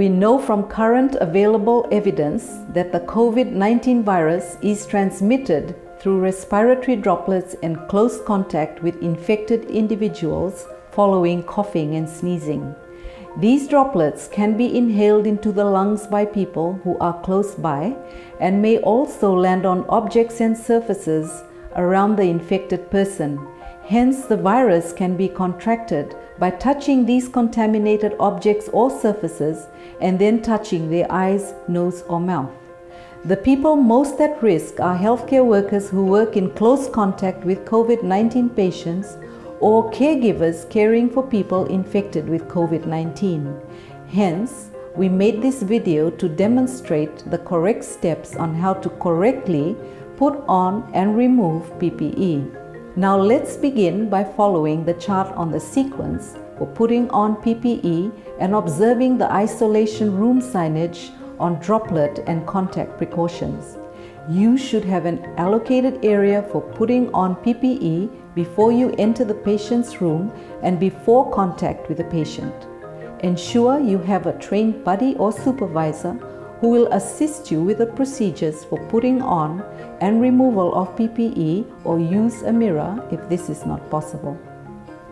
We know from current available evidence that the COVID-19 virus is transmitted through respiratory droplets and close contact with infected individuals following coughing and sneezing. These droplets can be inhaled into the lungs by people who are close by and may also land on objects and surfaces around the infected person. Hence, the virus can be contracted by touching these contaminated objects or surfaces and then touching their eyes, nose or mouth. The people most at risk are healthcare workers who work in close contact with COVID-19 patients or caregivers caring for people infected with COVID-19. Hence, we made this video to demonstrate the correct steps on how to correctly put on and remove PPE. Now let's begin by following the chart on the sequence for putting on PPE and observing the isolation room signage on droplet and contact precautions. You should have an allocated area for putting on PPE before you enter the patient's room and before contact with the patient. Ensure you have a trained buddy or supervisor who will assist you with the procedures for putting on and removal of PPE, or use a mirror if this is not possible.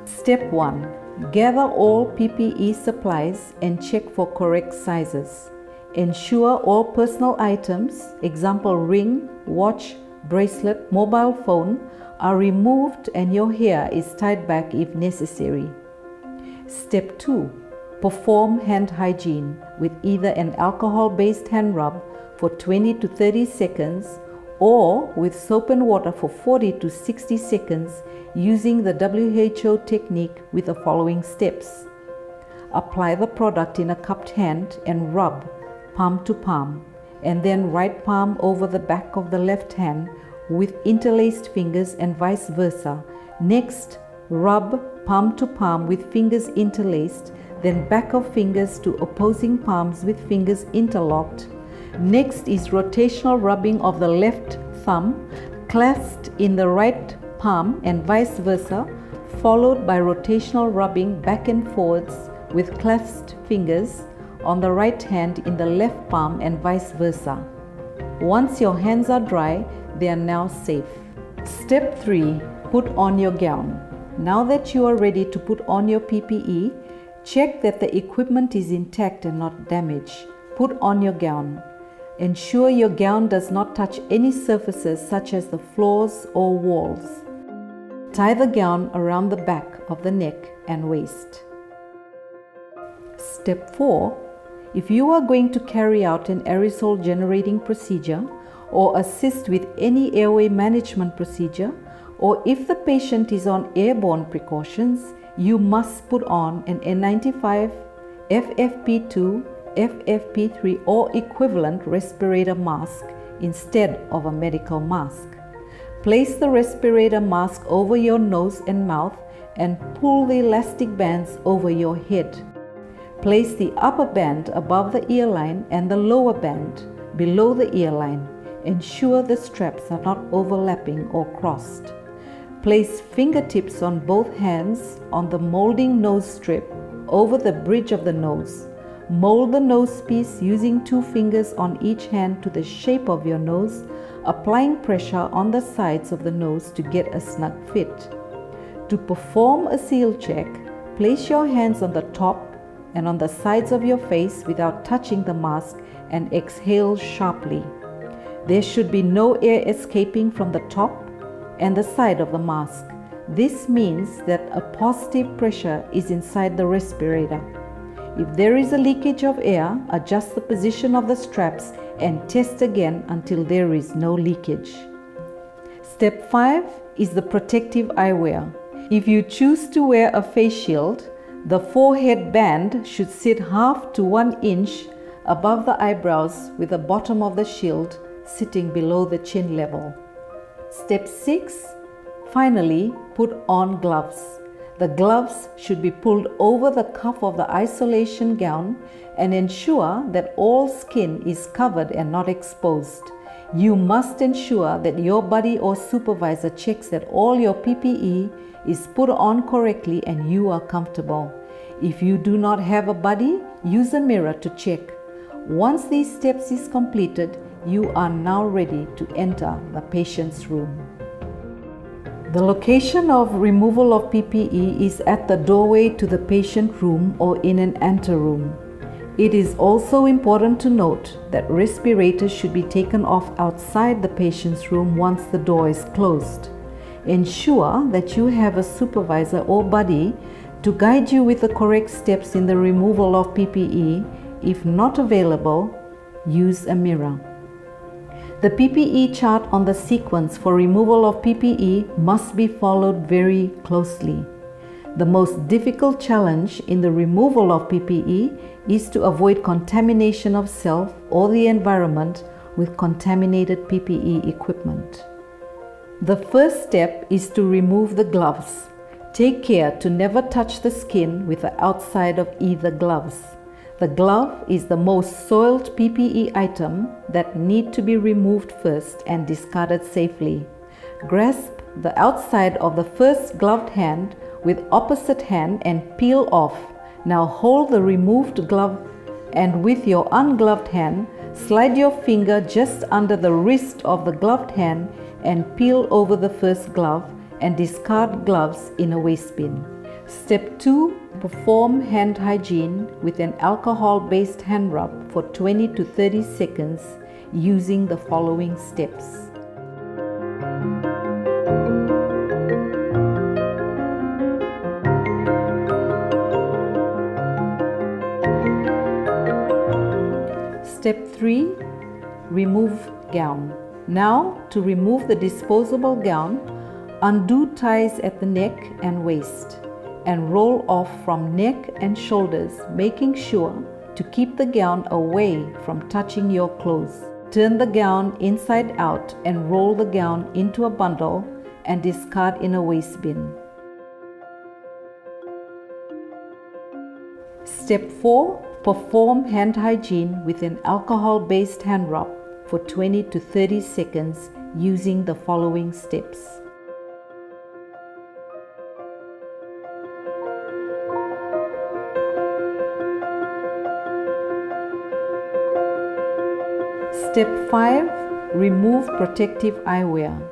Step 1. Gather all PPE supplies and check for correct sizes. Ensure all personal items, example ring, watch, bracelet, mobile phone, are removed and your hair is tied back if necessary. Step 2. Perform hand hygiene with either an alcohol-based hand rub for 20 to 30 seconds or with soap and water for 40 to 60 seconds using the WHO technique with the following steps. Apply the product in a cupped hand and rub palm to palm, and then right palm over the back of the left hand with interlaced fingers and vice versa. Next, rub palm to palm with fingers interlaced, then back of fingers to opposing palms with fingers interlocked. Next is rotational rubbing of the left thumb clasped in the right palm and vice versa, followed by rotational rubbing back and forwards with clasped fingers on the right hand in the left palm and vice versa. Once your hands are dry, they are now safe. Step 3. Put on your gown. Now that you are ready to put on your PPE, check that the equipment is intact and not damaged. Put on your gown. Ensure your gown does not touch any surfaces such as the floors or walls. Tie the gown around the back of the neck and waist. Step 4. If you are going to carry out an aerosol generating procedure or assist with any airway management procedure, or if the patient is on airborne precautions, you must put on an N95, FFP2, FFP3 or equivalent respirator mask instead of a medical mask. Place the respirator mask over your nose and mouth and pull the elastic bands over your head. Place the upper band above the earline and the lower band below the earline. Ensure the straps are not overlapping or crossed. Place fingertips on both hands on the molding nose strip over the bridge of the nose. Mold the nose piece using two fingers on each hand to the shape of your nose, applying pressure on the sides of the nose to get a snug fit. To perform a seal check, place your hands on the top and on the sides of your face without touching the mask and exhale sharply. There should be no air escaping from the top and the side of the mask. This means that a positive pressure is inside the respirator. If there is a leakage of air, adjust the position of the straps and test again until there is no leakage. Step 5 is the protective eyewear. If you choose to wear a face shield, the forehead band should sit half to 1 inch above the eyebrows with the bottom of the shield sitting below the chin level. Step 6. Finally, put on gloves. The gloves should be pulled over the cuff of the isolation gown and ensure that all skin is covered and not exposed. You must ensure that your buddy or supervisor checks that all your PPE is put on correctly and you are comfortable. If you do not have a buddy, use a mirror to check. Once these steps is completed, you are now ready to enter the patient's room. The location of removal of PPE is at the doorway to the patient room or in an anteroom. It is also important to note that respirators should be taken off outside the patient's room once the door is closed. Ensure that you have a supervisor or buddy to guide you with the correct steps in the removal of PPE. If not available, use a mirror. The PPE chart on the sequence for removal of PPE must be followed very closely. The most difficult challenge in the removal of PPE is to avoid contamination of self or the environment with contaminated PPE equipment. The first step is to remove the gloves. Take care to never touch the skin with the outside of either gloves. The glove is the most soiled PPE item that need to be removed first and discarded safely. Grasp the outside of the first gloved hand with opposite hand and peel off. Now hold the removed glove and with your ungloved hand, slide your finger just under the wrist of the gloved hand and peel over the first glove and discard gloves in a waste bin. Step 2. Perform hand hygiene with an alcohol-based hand rub for 20 to 30 seconds using the following steps. Step 3. Remove gown. Now, to remove the disposable gown, undo ties at the neck and waist and roll off from neck and shoulders, making sure to keep the gown away from touching your clothes. Turn the gown inside out and roll the gown into a bundle and discard in a waste bin. Step 4. Perform hand hygiene with an alcohol-based hand rub for 20 to 30 seconds using the following steps. Step 5. Remove protective eyewear.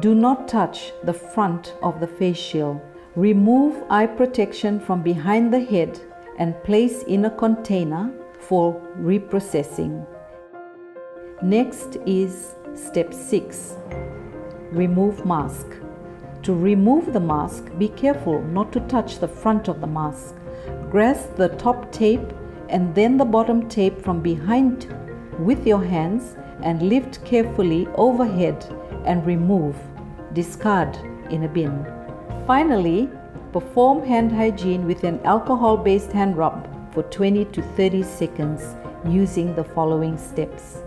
Do not touch the front of the face shield. Remove eye protection from behind the head and place in a container for reprocessing. Next is Step 6. Remove mask. To remove the mask, be careful not to touch the front of the mask. Grasp the top tape and then the bottom tape from behind with your hands and lift carefully overhead and remove. Discard in a bin. Finally, perform hand hygiene with an alcohol-based hand rub for 20 to 30 seconds using the following steps.